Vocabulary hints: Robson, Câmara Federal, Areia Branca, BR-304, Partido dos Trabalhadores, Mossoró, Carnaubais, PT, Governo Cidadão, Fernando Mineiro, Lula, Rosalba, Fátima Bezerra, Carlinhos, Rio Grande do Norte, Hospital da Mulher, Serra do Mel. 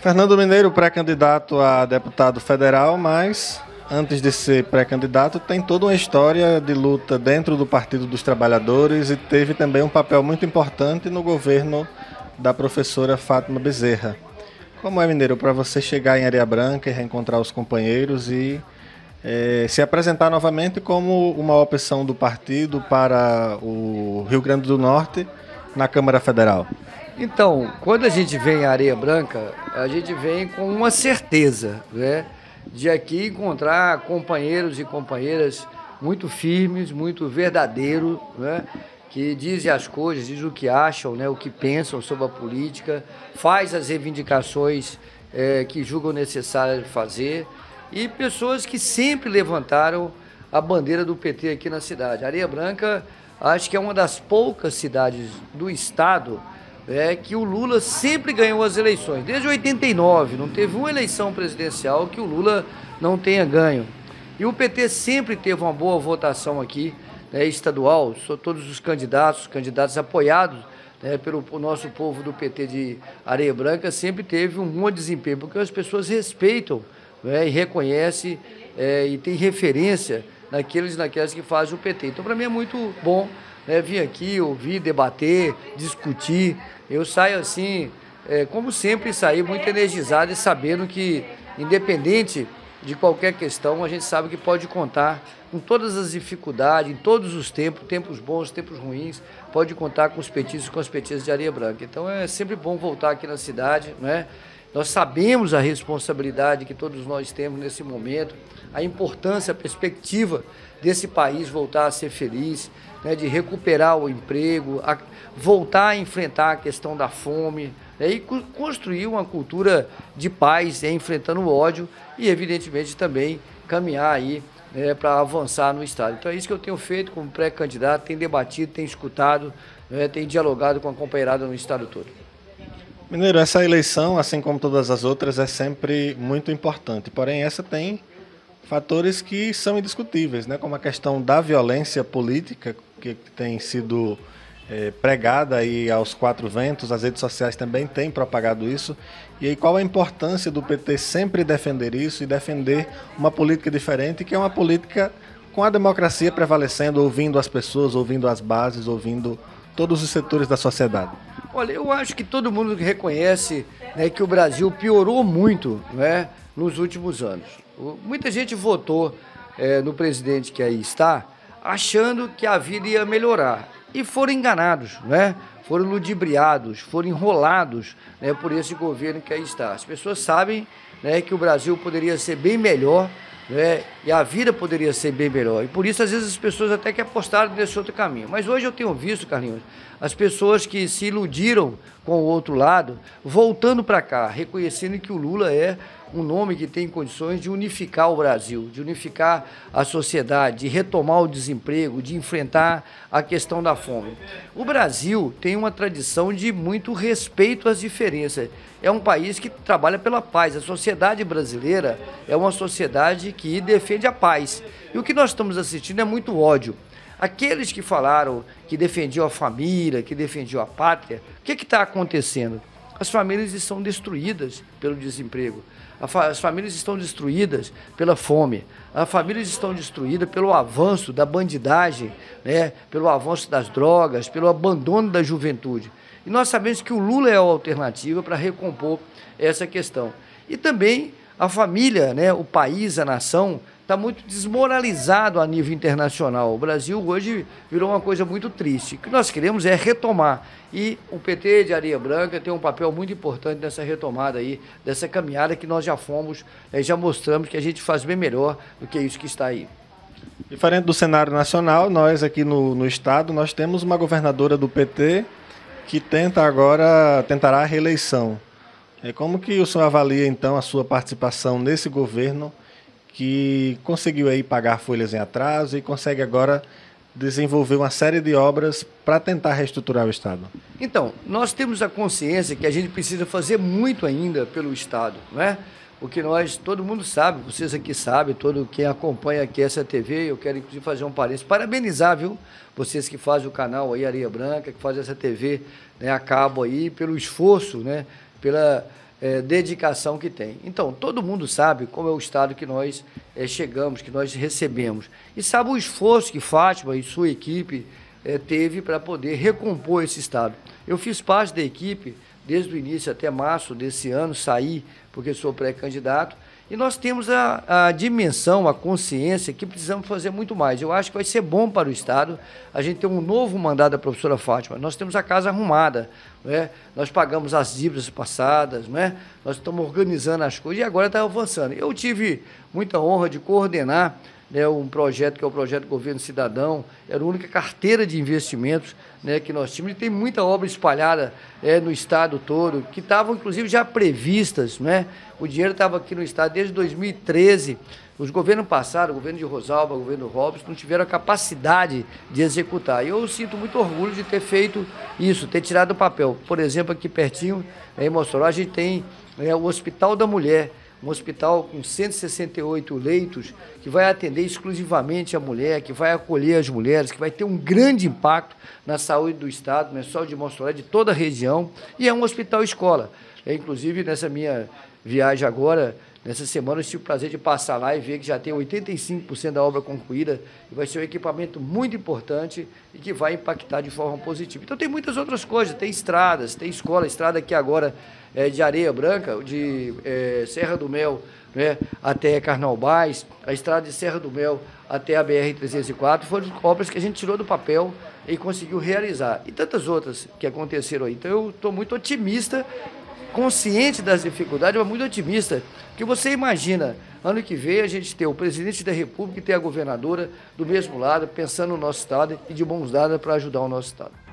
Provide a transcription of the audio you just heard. Fernando Mineiro, pré-candidato a deputado federal, mas antes de ser pré-candidato tem toda uma história de luta dentro do Partido dos Trabalhadores e teve também um papel muito importante no governo da professora Fátima Bezerra. Como é, Mineiro, para você chegar em Areia Branca e reencontrar os companheiros e se apresentar novamente como uma opção do partido para o Rio Grande do Norte na Câmara Federal? Então, quando a gente vem à Areia Branca, a gente vem com uma certeza, né, de aqui encontrar companheiros e companheiras muito firmes, muito verdadeiros, né, que dizem as coisas, dizem o que acham, né, o que pensam sobre a política, faz as reivindicações que julgam necessário fazer, e pessoas que sempre levantaram a bandeira do PT aqui na cidade. Areia Branca, acho que é uma das poucas cidades do estado que o Lula sempre ganhou as eleições. Desde 89, não teve uma eleição presidencial que o Lula não tenha ganho. E o PT sempre teve uma boa votação aqui, estadual, todos os candidatos apoiados pelo nosso povo do PT de Areia Branca, sempre teve um bom desempenho, porque as pessoas respeitam e reconhecem e têm referência naquelas que fazem o PT. Então, para mim, é muito bom vir aqui, ouvir, debater, discutir. Eu saio assim, como sempre, saí muito energizado e sabendo que, independente de qualquer questão, a gente sabe que pode contar com todas as dificuldades, em todos os tempos, tempos bons, tempos ruins, pode contar com os petistas e com as petistas de Areia Branca. Então é sempre bom voltar aqui na cidade, né? Nós sabemos a responsabilidade que todos nós temos nesse momento, a importância, a perspectiva desse país voltar a ser feliz, né, de recuperar o emprego, voltar a enfrentar a questão da fome, né, e construir uma cultura de paz, enfrentando o ódio e, evidentemente, também caminhar aí para avançar no estado. Então é isso que eu tenho feito como pré-candidato, tenho debatido, tenho escutado, tenho dialogado com a companheirada no estado todo. Mineiro, essa eleição, assim como todas as outras, é sempre muito importante, porém essa tem fatores que são indiscutíveis, né? Como a questão da violência política, que tem sido pregada aí aos quatro ventos, as redes sociais também têm propagado isso, e aí qual a importância do PT sempre defender isso e defender uma política diferente, que é uma política com a democracia prevalecendo, ouvindo as pessoas, ouvindo as bases, ouvindo todos os setores da sociedade? Olha, eu acho que todo mundo reconhece que o Brasil piorou muito nos últimos anos. Muita gente votou no presidente que aí está, achando que a vida ia melhorar. E foram enganados, foram ludibriados, foram enrolados por esse governo que aí está. As pessoas sabem que o Brasil poderia ser bem melhor, e a vida poderia ser bem melhor. E por isso, às vezes, as pessoas até que apostaram nesse outro caminho. Mas hoje eu tenho visto, Carlinhos, as pessoas que se iludiram com o outro lado, voltando para cá, reconhecendo que o Lula é um nome que tem condições de unificar o Brasil, de unificar a sociedade, de retomar o desemprego, de enfrentar a questão da fome. O Brasil tem uma tradição de muito respeito às diferenças. É um país que trabalha pela paz. A sociedade brasileira é uma sociedade que defende a paz. E o que nós estamos assistindo é muito ódio. Aqueles que falaram que defendiam a família, que defendiam a pátria, o que está acontecendo? As famílias estão destruídas pelo desemprego, as famílias estão destruídas pela fome, as famílias estão destruídas pelo avanço da bandidagem, pelo avanço das drogas, pelo abandono da juventude. E nós sabemos que o Lula é a alternativa para recompor essa questão. E também a família, o país, a nação, está muito desmoralizado a nível internacional. O Brasil hoje virou uma coisa muito triste. O que nós queremos é retomar. E o PT de Areia Branca tem um papel muito importante nessa retomada aí, dessa caminhada que nós já fomos, já mostramos que a gente faz bem melhor do que isso que está aí. Diferente do cenário nacional, nós aqui no estado, nós temos uma governadora do PT que tentará a reeleição. Como que o senhor avalia, então, a sua participação nesse governo que conseguiu aí pagar folhas em atraso e consegue agora desenvolver uma série de obras para tentar reestruturar o estado? Então, nós temos a consciência que a gente precisa fazer muito ainda pelo estado, O que todo mundo sabe, vocês aqui sabem, todo quem acompanha aqui essa TV, eu quero inclusive fazer um parênteses, parabenizar, viu, vocês que fazem o canal aí Areia Branca, que fazem essa TV a cabo aí, pelo esforço, pela dedicação que tem. Então, todo mundo sabe como é o estado que nós chegamos, que nós recebemos. E sabe o esforço que Fátima e sua equipe teve para poder recompor esse estado. Eu fiz parte da equipe desde o início até março desse ano, saí porque sou pré-candidato, e nós temos a dimensão, a consciência que precisamos fazer muito mais. Eu acho que vai ser bom para o estado a gente ter um novo mandato da professora Fátima. Nós temos a casa arrumada, né? Nós pagamos as dívidas passadas, né? Nós estamos organizando as coisas e agora está avançando. Eu tive muita honra de coordenar, né, um projeto que é o projeto Governo Cidadão, era a única carteira de investimentos, né, que nós tínhamos, e tem muita obra espalhada no estado todo, que estavam inclusive já previstas, né? O dinheiro estava aqui no estado desde 2013, os governos passaram, o governo de Rosalba, o governo Robson, não tiveram a capacidade de executar. E eu sinto muito orgulho de ter feito isso, ter tirado do papel. Por exemplo, aqui pertinho, em Mossoró, a gente tem o Hospital da Mulher, um hospital com 168 leitos, que vai atender exclusivamente a mulher, que vai acolher as mulheres, que vai ter um grande impacto na saúde do estado, não é só de Mossoró, de toda a região, e é um hospital-escola. Inclusive, nessa minha viagem agora, nessa semana, eu tive o prazer de passar lá e ver que já tem 85% da obra concluída, e vai ser um equipamento muito importante e que vai impactar de forma positiva. Então, tem muitas outras coisas, tem estradas, tem escola, estrada aqui agora de Areia Branca, de Serra do Mel, né, até Carnaubais, a estrada de Serra do Mel até a BR-304, foram obras que a gente tirou do papel e conseguiu realizar. E tantas outras que aconteceram aí. Então, eu estou muito otimista, consciente das dificuldades, mas muito otimista, porque você imagina, ano que vem a gente ter o presidente da República e ter a governadora do mesmo lado, pensando no nosso estado e de mãos dadas para ajudar o nosso estado.